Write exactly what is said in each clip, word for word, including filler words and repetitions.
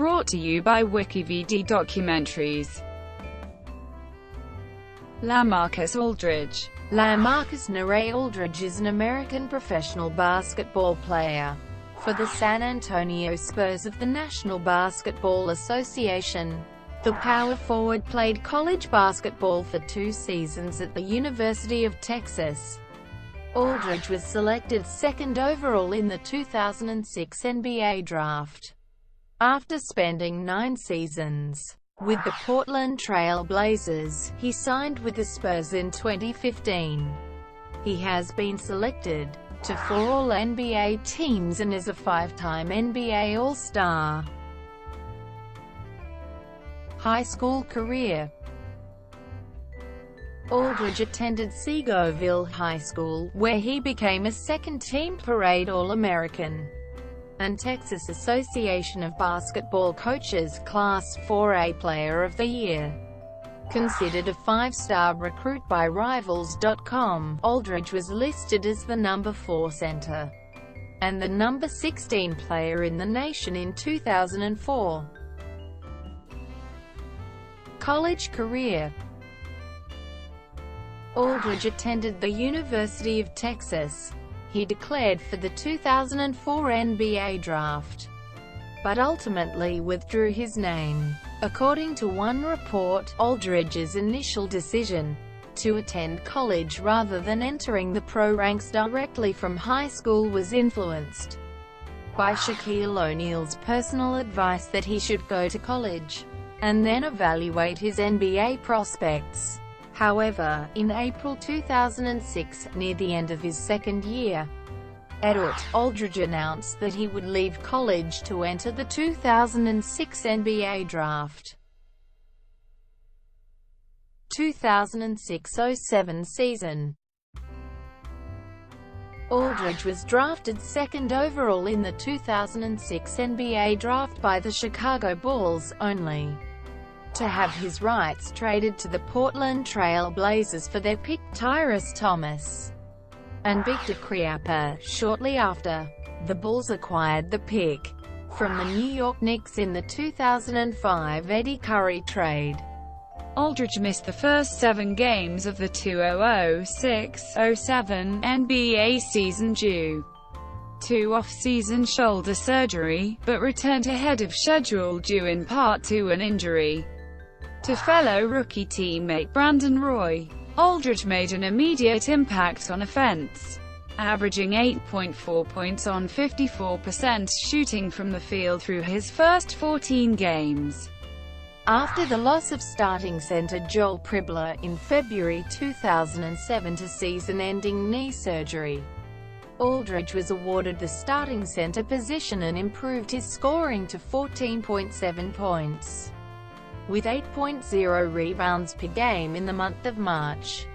brought to you by WikiVidi Documentaries. LaMarcus Aldridge. LaMarcus Nurae Aldridge is an American professional basketball player for the San Antonio Spurs of the National Basketball Association. The power forward played college basketball for two seasons at the University of Texas. Aldridge was selected second overall in the two thousand six N B A Draft, after spending nine seasons with the Portland Trail Blazers. He signed with the Spurs in twenty fifteen. He has been selected to four All N B A teams and is a five-time N B A All-Star. High school career. Aldridge attended Seagoville High School, where he became a second-team Parade All-American and Texas Association of Basketball Coaches Class four A Player of the Year. Considered a five-star recruit by Rivals dot com, Aldridge was listed as the number four center and the number sixteen player in the nation in two thousand four. College career. Aldridge attended the University of Texas. He declared for the two thousand four N B A Draft, but ultimately withdrew his name. According to one report, Aldridge's initial decision to attend college rather than entering the pro ranks directly from high school was influenced by Shaquille O'Neal's personal advice that he should go to college and then evaluate his N B A prospects. However, in April two thousand six, near the end of his second year at U T, Aldridge announced that he would leave college to enter the two thousand six N B A Draft. two thousand six oh seven season. Aldridge was drafted second overall in the two thousand six N B A Draft by the Chicago Bulls, only to have his rights traded to the Portland Trail Blazers for their pick Tyrus Thomas and Victor Khryapa. Shortly after, the Bulls acquired the pick from the New York Knicks in the two thousand five Eddie Curry trade. Aldridge missed the first seven games of the two thousand six oh seven N B A season due to off-season shoulder surgery, but returned ahead of schedule due in part to an injury to fellow rookie teammate Brandon Roy. Aldridge made an immediate impact on offense, averaging eight point four points on fifty-four percent shooting from the field through his first fourteen games. After the loss of starting center Joel Przybilla in February two thousand seven to season-ending knee surgery, Aldridge was awarded the starting center position and improved his scoring to fourteen point seven points, with eight point oh rebounds per game in the month of March.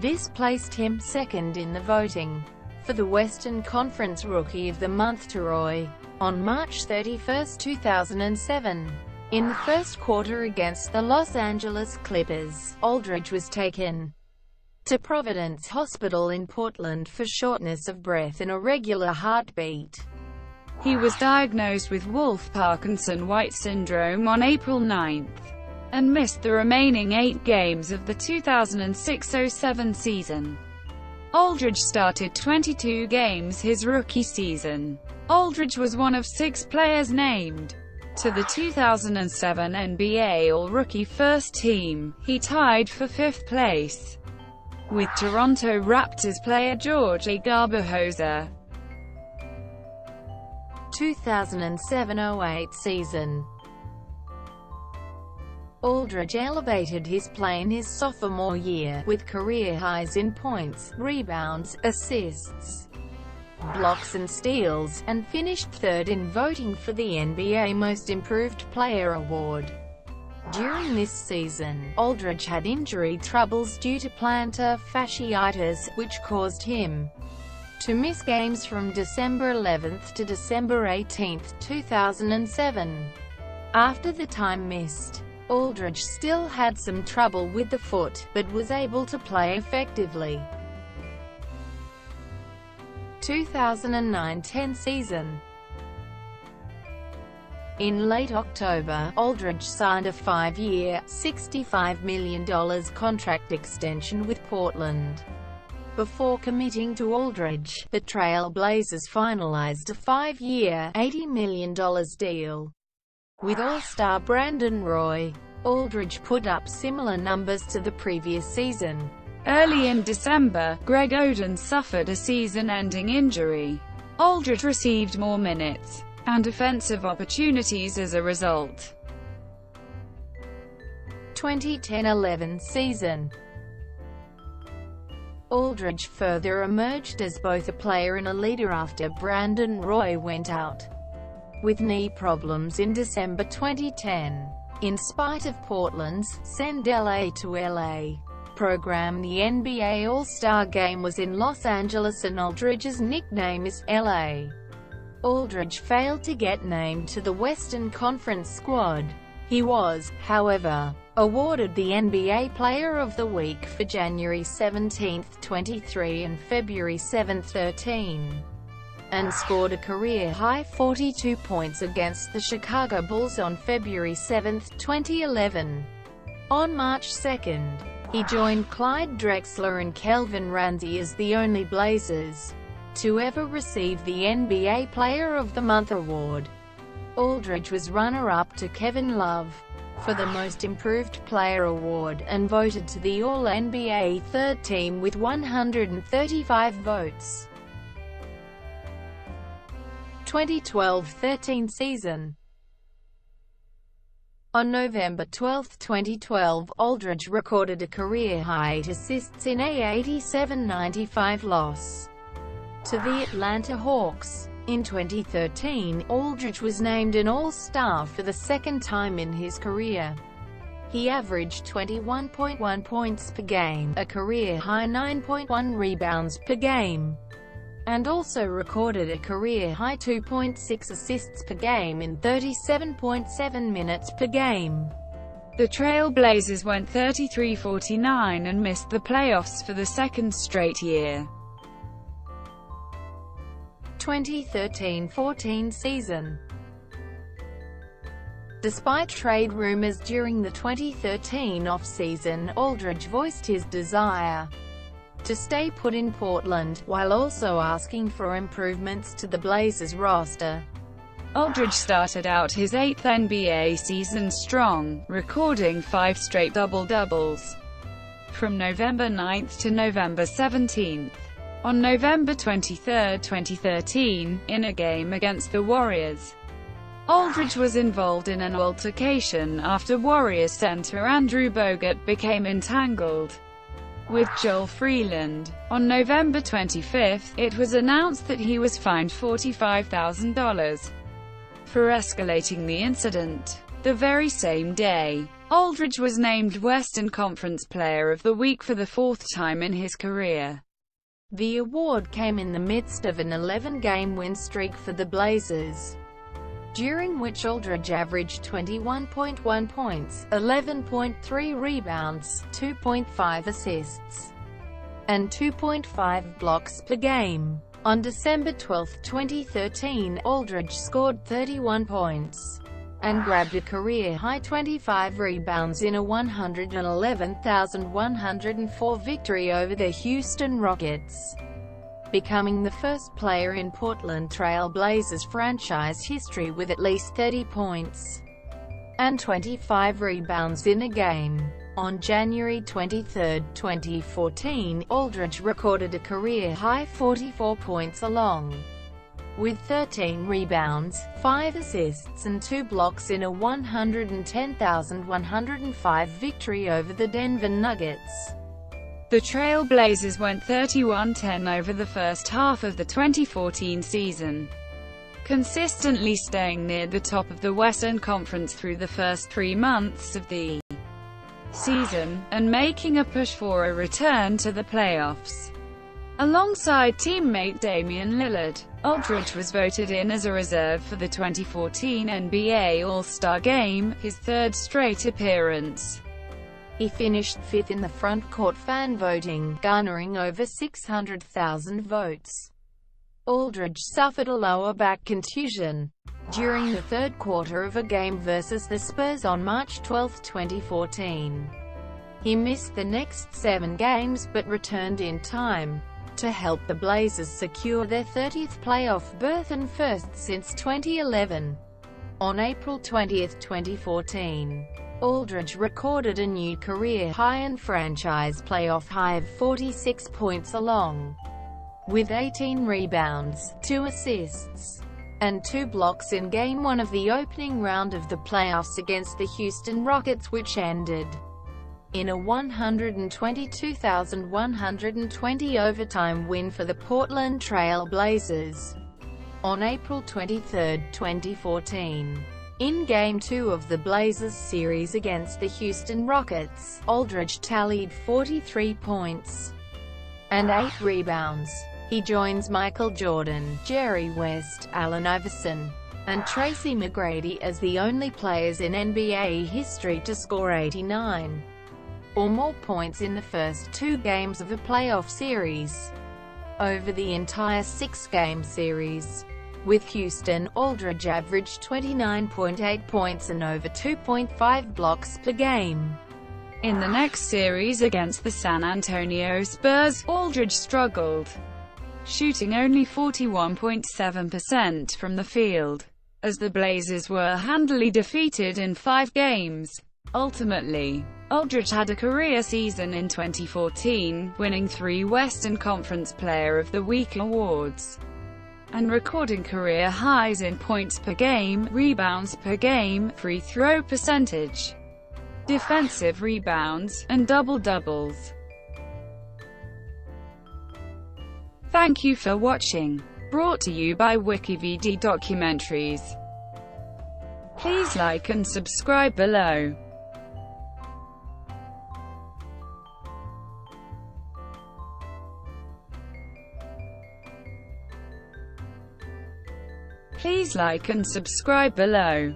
This placed him second in the voting for the Western Conference Rookie of the Month to Roy. On March thirty-first two thousand seven, in the first quarter against the Los Angeles Clippers, Aldridge was taken to Providence Hospital in Portland for shortness of breath and irregular heartbeat. He was diagnosed with Wolf Parkinson White syndrome on April ninth, and missed the remaining eight games of the two thousand six oh seven season. Aldridge started twenty-two games his rookie season. Aldridge was one of six players named to the two thousand seven N B A All-Rookie First Team. He tied for fifth place with Toronto Raptors player George A. Garbahosa. two thousand seven oh eight season. Aldridge elevated his play in his sophomore year, with career highs in points, rebounds, assists, blocks and steals, and finished third in voting for the N B A Most Improved Player award. During this season, Aldridge had injury troubles due to plantar fasciitis, which caused him to miss games from December eleventh to December eighteenth two thousand seven. After the time missed, Aldridge still had some trouble with the foot, but was able to play effectively. two thousand nine ten season. In late October, Aldridge signed a five-year, sixty-five million dollars contract extension with Portland. Before committing to Aldridge, the Trail Blazers finalized a five-year, eighty million dollars deal with All-Star Brandon Roy. Aldridge put up similar numbers to the previous season. Early in December, Greg Oden suffered a season-ending injury. Aldridge received more minutes and offensive opportunities as a result. twenty ten eleven season. Aldridge further emerged as both a player and a leader after Brandon Roy went out with knee problems in December twenty ten. In spite of Portland's Send L A to L A program, the N B A All-Star Game was in Los Angeles and Aldridge's nickname is L A Aldridge failed to get named to the Western Conference squad. He was, however, awarded the N B A Player of the Week for January seventeenth twenty-three and February seventh thirteen, and scored a career-high forty-two points against the Chicago Bulls on February seventh twenty eleven. On March second, he joined Clyde Drexler and Kevin Randle as the only Blazers to ever receive the N B A Player of the Month award. Aldridge was runner-up to Kevin Love for the Most Improved Player award and voted to the All N B A third team with one hundred thirty-five votes. twenty twelve thirteen season. On November twelfth twenty twelve, Aldridge recorded a career-high eight assists in a eighty-seven ninety-five loss to the Atlanta Hawks. In twenty thirteen, Aldridge was named an All-Star for the second time in his career. He averaged twenty-one point one points per game, a career-high nine point one rebounds per game, and also recorded a career-high two point six assists per game in thirty-seven point seven minutes per game. The Trail Blazers went thirty-three forty-nine and missed the playoffs for the second straight year. twenty thirteen fourteen season. Despite trade rumors during the twenty thirteen off-season, Aldridge voiced his desire to stay put in Portland, while also asking for improvements to the Blazers roster. Aldridge started out his eighth N B A season strong, recording five straight double-doubles from November ninth to November seventeenth. On November twenty-third twenty thirteen, in a game against the Warriors, Aldridge was involved in an altercation after Warriors center Andrew Bogut became entangled with Joel Freeland. On November twenty-fifth, it was announced that he was fined forty-five thousand dollars for escalating the incident. The very same day, Aldridge was named Western Conference Player of the Week for the fourth time in his career. The award came in the midst of an eleven-game win streak for the Blazers, during which Aldridge averaged twenty-one point one points, eleven point three rebounds, two point five assists, and two point five blocks per game. On December twelfth twenty thirteen, Aldridge scored thirty-one points and grabbed a career-high twenty-five rebounds in a one hundred eleven thousand one hundred four victory over the Houston Rockets, becoming the first player in Portland Trail Blazers franchise history with at least thirty points and twenty-five rebounds in a game. On January twenty-third twenty fourteen, Aldridge recorded a career-high forty-four points along with thirteen rebounds, five assists and two blocks in a one hundred ten thousand one hundred five victory over the Denver Nuggets. The Trail Blazers went thirty-one ten over the first half of the twenty fourteen season, consistently staying near the top of the Western Conference through the first three months of the season, and making a push for a return to the playoffs. Alongside teammate Damian Lillard, Aldridge was voted in as a reserve for the twenty fourteen N B A All-Star Game, his third straight appearance. He finished fifth in the frontcourt fan voting, garnering over six hundred thousand votes. Aldridge suffered a lower back contusion during the third quarter of a game versus the Spurs on March twelfth, twenty fourteen. He missed the next seven games, but returned in time to help the Blazers secure their thirtieth playoff berth and first since twenty eleven. On April twentieth, twenty fourteen, Aldridge recorded a new career high and franchise playoff high of forty-six points along with eighteen rebounds, two assists, and two blocks in Game one of the opening round of the playoffs against the Houston Rockets, which ended in a one hundred twenty-two to one hundred twenty overtime win for the Portland Trail Blazers. On April twenty-third, twenty fourteen, in Game two of the Blazers series against the Houston Rockets, Aldridge tallied forty-three points and eight rebounds. He joins Michael Jordan, Jerry West, Allen Iverson, and Tracy McGrady as the only players in N B A history to score eighty-nine or more points in the first two games of a playoff series. Over the entire six-game series with Houston, Aldridge averaged twenty-nine point eight points and over two point five blocks per game. In the next series against the San Antonio Spurs, Aldridge struggled, shooting only forty-one point seven percent from the field, as the Blazers were handily defeated in five games. Ultimately, Aldridge had a career season in twenty fourteen, winning three Western Conference Player of the Week awards and recording career highs in points per game, rebounds per game, free throw percentage, defensive rebounds, and double-doubles. Thank you for watching. Brought to you by WikiVidi Documentaries. Please like and subscribe below. Please like and subscribe below.